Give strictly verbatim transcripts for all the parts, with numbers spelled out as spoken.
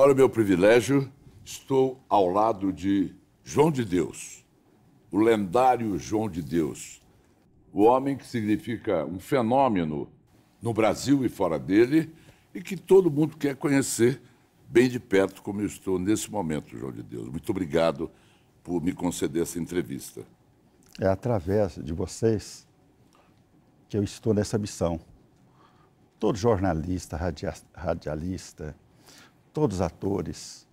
Olha o meu privilégio, estou ao lado de João de Deus, o lendário João de Deus, o homem que significa um fenômeno no Brasil e fora dele e que todo mundo quer conhecer bem de perto, como eu estou nesse momento, João de Deus. Muito obrigado por me conceder essa entrevista. É através de vocês que eu estou nessa missão. Todo jornalista, radia radialista, todos os atores,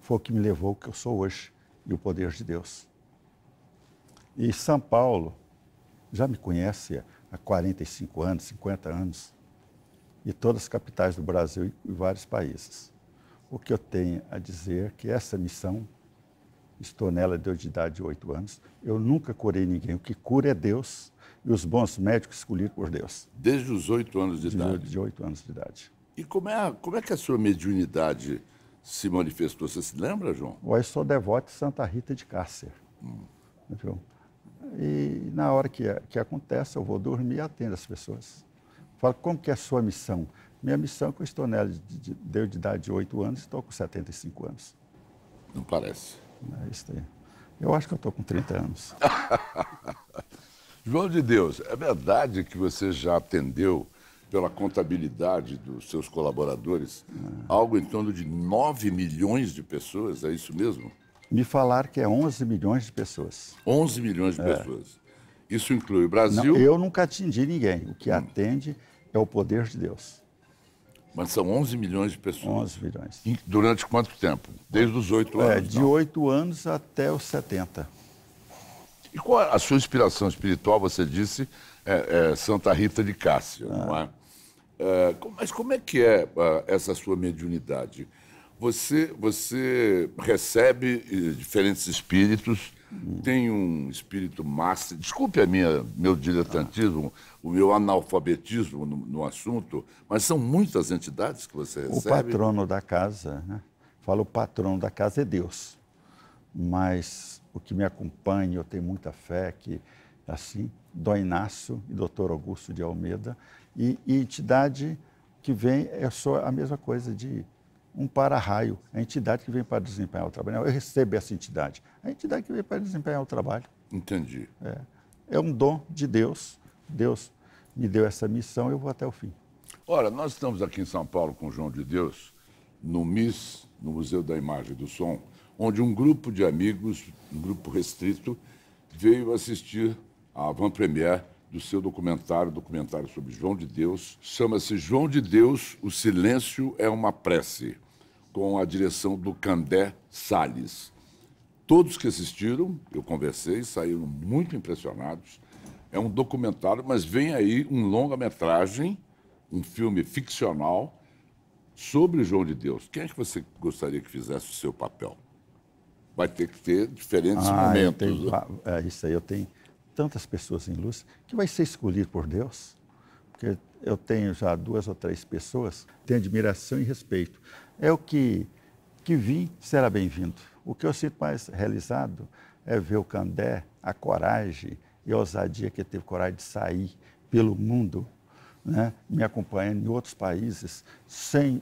foi o que me levou ao que eu sou hoje e o poder de Deus. E São Paulo já me conhece há quarenta e cinco anos, cinquenta anos, e todas as capitais do Brasil e vários países. O que eu tenho a dizer é que essa missão, estou nela desde a idade de oito anos, eu nunca curei ninguém, o que cura é Deus e os bons médicos escolhidos por Deus. Desde os oito anos de idade? Desde oito anos de idade. E como é, como é que a sua mediunidade se manifestou? Você se lembra, João? Eu sou devoto de Santa Rita de Cássia. Hum. E na hora que, que acontece, eu vou dormir e atendo as pessoas. Falo, como que é a sua missão? Minha missão é que eu estou nela de, de, de idade de oito anos, estou com setenta e cinco anos. Não parece. É isso aí. Eu acho que eu estou com trinta anos. João de Deus, é verdade que você já atendeu pela contabilidade dos seus colaboradores, ah. algo em torno de nove milhões de pessoas, é isso mesmo? Me falaram que é onze milhões de pessoas. onze milhões de é. pessoas. Isso inclui o Brasil? Não, eu nunca atendi ninguém. O que hum. atende é o poder de Deus. Mas são onze milhões de pessoas. onze milhões. Durante quanto tempo? Desde os oito anos? É, de não? oito anos até os setenta. E qual a sua inspiração espiritual, você disse, é, é Santa Rita de Cássia, ah. não é? É, mas como é que é essa sua mediunidade? Você, você recebe diferentes espíritos, hum. tem um espírito master... Desculpe a minha, meu diletantismo, ah. o meu analfabetismo no, no assunto, mas são muitas entidades que você recebe. O patrono da casa, né? Fala, o patrono da casa é Deus, mas o que me acompanha, eu tenho muita fé que, assim, Dom Inácio e doutor Augusto de Almeida, e, e entidade que vem, é só a mesma coisa de um para-raio, a entidade que vem para desempenhar o trabalho. Eu recebo essa entidade, a entidade que vem para desempenhar o trabalho. Entendi. É, é um dom de Deus, Deus me deu essa missão, eu vou até o fim. Ora, nós estamos aqui em São Paulo com o João de Deus, no M I S, no Museu da Imagem e do Som, onde um grupo de amigos, um grupo restrito, veio assistir a avant-première do seu documentário, documentário sobre João de Deus. Chama-se João de Deus, o silêncio é uma prece, com a direção do Candé Salles. Todos que assistiram, eu conversei, saíram muito impressionados. É um documentário, mas vem aí um longa-metragem, um filme ficcional sobre João de Deus. Quem é que você gostaria que fizesse o seu papel? Vai ter que ter diferentes ah, momentos. Tenho... É isso aí, eu tenho... tantas pessoas em luz, que vai ser escolhido por Deus, porque eu tenho já duas ou três pessoas, tenho admiração e respeito. É o que, que vi, será bem-vindo. O que eu sinto mais realizado é ver o Candé, a coragem e a ousadia que ele teve, coragem de sair pelo mundo, né, me acompanhando em outros países, sem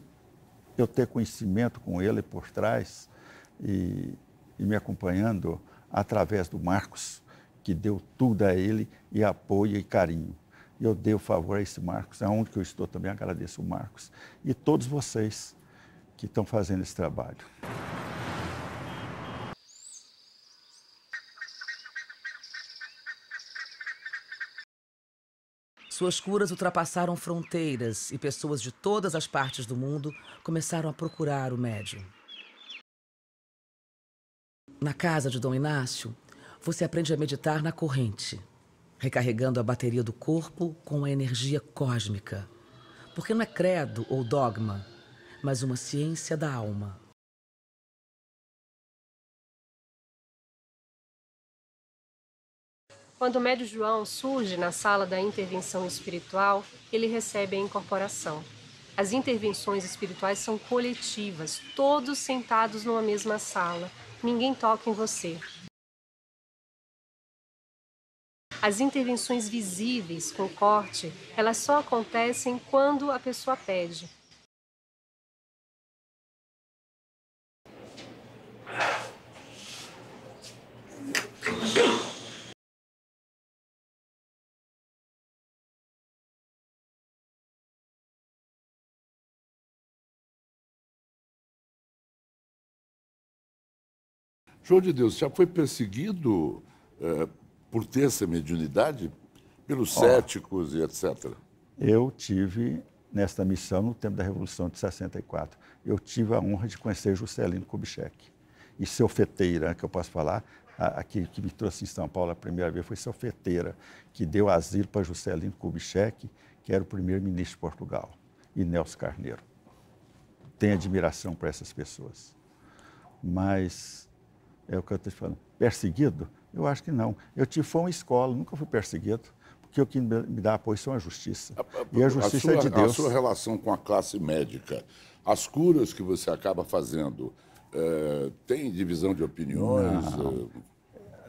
eu ter conhecimento com ele por trás, e, e me acompanhando através do Marcos, que deu tudo a ele, e apoio e carinho. Eu dei o favor a esse Marcos, aonde que eu estou também, agradeço o Marcos e todos vocês que estão fazendo esse trabalho. Suas curas ultrapassaram fronteiras e pessoas de todas as partes do mundo começaram a procurar o médium. Na casa de Dom Inácio, você aprende a meditar na corrente, recarregando a bateria do corpo com a energia cósmica, porque não é credo ou dogma, mas uma ciência da alma. Quando o médium João surge na sala da intervenção espiritual, ele recebe a incorporação. As intervenções espirituais são coletivas, todos sentados numa mesma sala. Ninguém toca em você. As intervenções visíveis, com corte, elas só acontecem quando a pessoa pede. João de Deus já foi perseguido eh, por ter essa mediunidade pelos oh, céticos e etcétera. Eu tive, nesta missão, no tempo da Revolução de sessenta e quatro, eu tive a honra de conhecer Juscelino Kubitschek. E seu Feteira, que eu posso falar, a, a que, que me trouxe em São Paulo a primeira vez, foi seu Feteira, que deu asilo para Juscelino Kubitschek, que era o primeiro-ministro de Portugal, e Nelson Carneiro. Tenho admiração por essas pessoas. Mas, é o que eu estou te falando, perseguido? Eu acho que não. Eu tive foi uma escola, nunca fui perseguido, porque o que me dá apoio são a justiça. A, a, e a justiça a sua, é de Deus. A sua relação com a classe médica, as curas que você acaba fazendo, é, tem divisão de opiniões?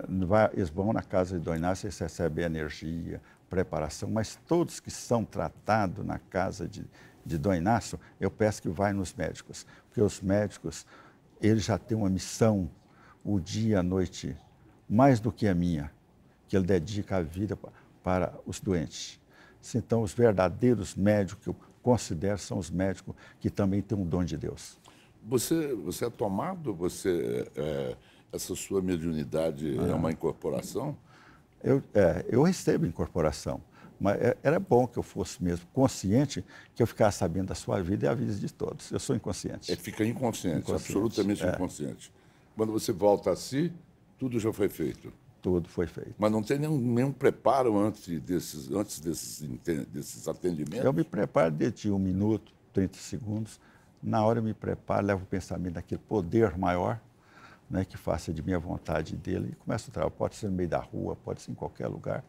Não. É... Eles vão na casa de Dom Inácio, eles recebem energia, preparação, mas todos que são tratados na casa de, de Dom Inácio, eu peço que vá nos médicos, porque os médicos, eles já têm uma missão, o dia e a noite, mais do que a minha, que ele dedica a vida para os doentes. Então, os verdadeiros médicos que eu considero são os médicos que também têm um dom de Deus. Você, você é tomado? Você, é, essa sua mediunidade ah, é uma incorporação? Eu, é, eu recebo incorporação, mas era bom que eu fosse mesmo consciente, que eu ficasse sabendo da sua vida e a vida de todos. Eu sou inconsciente. É, fica inconsciente, inconsciente. absolutamente é. inconsciente. Quando você volta a si, tudo já foi feito. Tudo foi feito. Mas não tem nenhum, nenhum preparo antes desses, antes desses, desses atendimentos? Eu me preparo de um minuto, trinta segundos. Na hora eu me preparo, levo o pensamento daquele poder maior, né, que faça de minha vontade dele, e começo o trabalho. Pode ser no meio da rua, pode ser em qualquer lugar.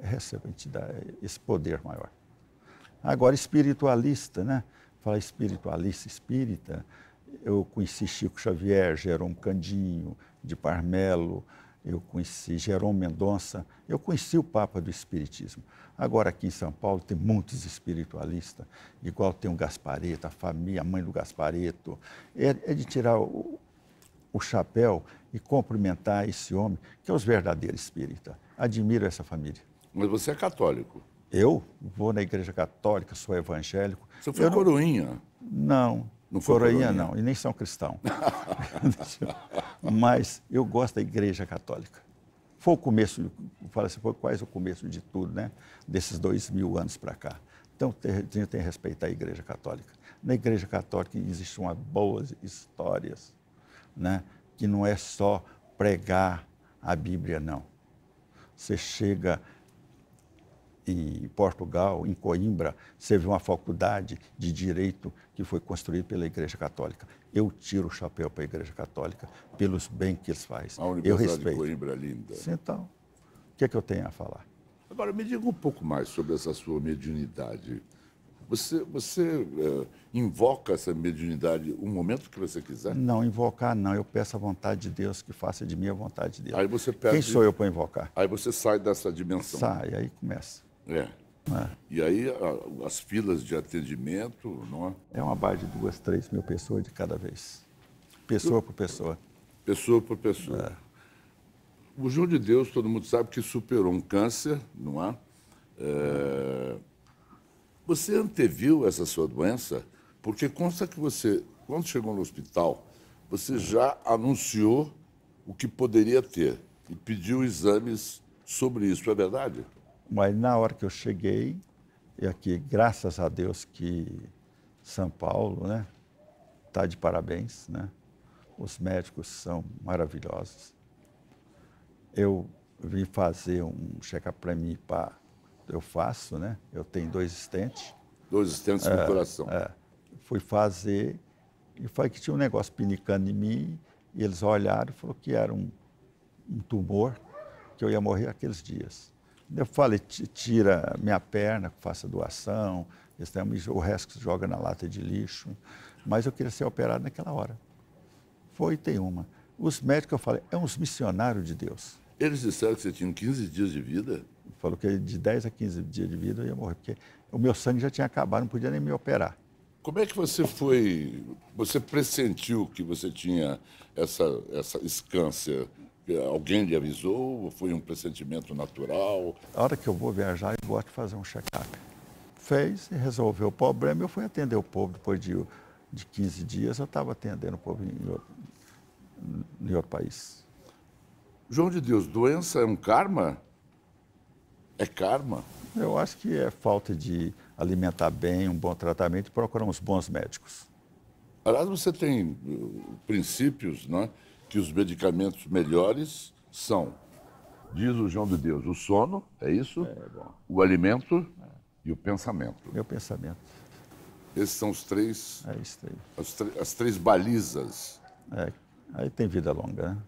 Recebo esse poder maior. Agora, espiritualista, né? Fala espiritualista, espírita. Eu conheci Chico Xavier, Jerome Candinho, de Parmelo, eu conheci Jerome Mendonça, eu conheci o Papa do Espiritismo. Agora, aqui em São Paulo, tem muitos espiritualistas, igual tem o Gasparetto, a família, a mãe do Gasparetto. É, é de tirar o, o chapéu e cumprimentar esse homem, que é os verdadeiros espíritas. Admiro essa família. Mas você é católico? Eu vou na igreja católica, sou evangélico. Você foi eu coroinha? Não. não. Não foi coroinha, não, e nem são cristão. Mas eu gosto da Igreja Católica. Foi o começo, fala assim, foi quase o começo de tudo, né? Desses dois mil anos para cá. Então, tem que respeitar a Igreja Católica. Na Igreja Católica existem umas boas histórias, né? Que não é só pregar a Bíblia, não. Você chega em Portugal, em Coimbra, você vê uma faculdade de Direito que foi construída pela Igreja Católica. Eu tiro o chapéu para a Igreja Católica pelos bens que eles fazem. A Universidade de Coimbra é linda. Então, o que é que eu tenho a falar? Agora, me diga um pouco mais sobre essa sua mediunidade. Você, você é, invoca essa mediunidade o momento que você quiser? Não, invocar não. Eu peço a vontade de Deus, que faça de mim a vontade de Deus. Aí você pede... Quem sou eu para invocar? Aí você sai dessa dimensão. Sai, aí começa. É. é. E aí a, as filas de atendimento, não é? É uma base de duas, três mil pessoas de cada vez. Pessoa eu, por pessoa. Pessoa por pessoa. É. O João de Deus, todo mundo sabe que superou um câncer, não é? é... Você anteviu essa sua doença? Porque consta que você, quando chegou no hospital, você já anunciou o que poderia ter e pediu exames sobre isso, é verdade? Mas na hora que eu cheguei, e aqui, graças a Deus que São Paulo, né, está de parabéns, né? Os médicos são maravilhosos. Eu vim fazer um check-up para mim, para eu faço, né? Eu tenho dois estentes. Dois estentes no é, coração. É, fui fazer, e foi que tinha um negócio pinicando em mim, e eles olharam e falaram que era um, um tumor, que eu ia morrer aqueles dias. Eu falei, tira minha perna, faça doação, o resto que se joga na lata de lixo. Mas eu queria ser operado naquela hora. Foi e tem uma. Os médicos, eu falei, é uns missionários de Deus. Eles disseram que você tinha quinze dias de vida? Falou que de dez a quinze dias de vida eu ia morrer, porque o meu sangue já tinha acabado, não podia nem me operar. Como é que você foi... Você pressentiu que você tinha essa, essa esse câncer? Alguém lhe avisou? Foi um pressentimento natural? A hora que eu vou viajar, eu gosto de fazer um check-up. Fez e resolveu o problema. Eu fui atender o povo depois de, de quinze dias. Eu estava atendendo o povo em, em outro país. João de Deus, doença é um karma? É karma? Eu acho que é falta de alimentar bem, um bom tratamento e procurar uns bons médicos. Aliás, você tem princípios, né, que os medicamentos melhores são, diz o João de Deus, o sono, é isso? É, bom. O alimento é. E o pensamento. Meu pensamento. Esses são os três, é, isso aí. As, as três balizas. É, aí tem vida longa, né?